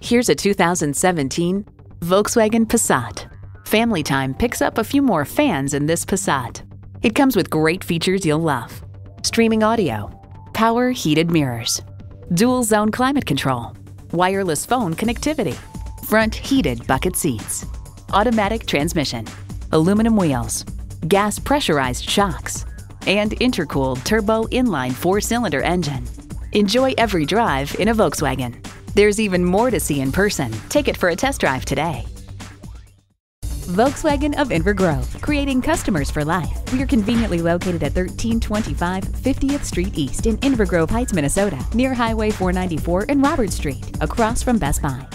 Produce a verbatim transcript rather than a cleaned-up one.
Here's a two thousand seventeen Volkswagen Passat. Family time picks up a few more fans in this Passat. It comes with great features you'll love. Streaming audio, power heated mirrors, dual zone climate control, wireless phone connectivity, front heated bucket seats, automatic transmission, aluminum wheels, gas pressurized shocks, and intercooled turbo inline four-cylinder engine. Enjoy every drive in a Volkswagen. There's even more to see in person. Take it for a test drive today. Volkswagen of Inver Grove, creating customers for life. We are conveniently located at thirteen twenty-five fiftieth Street East in Inver Grove Heights, Minnesota, near Highway four ninety-four and Robert Street, across from Best Buy.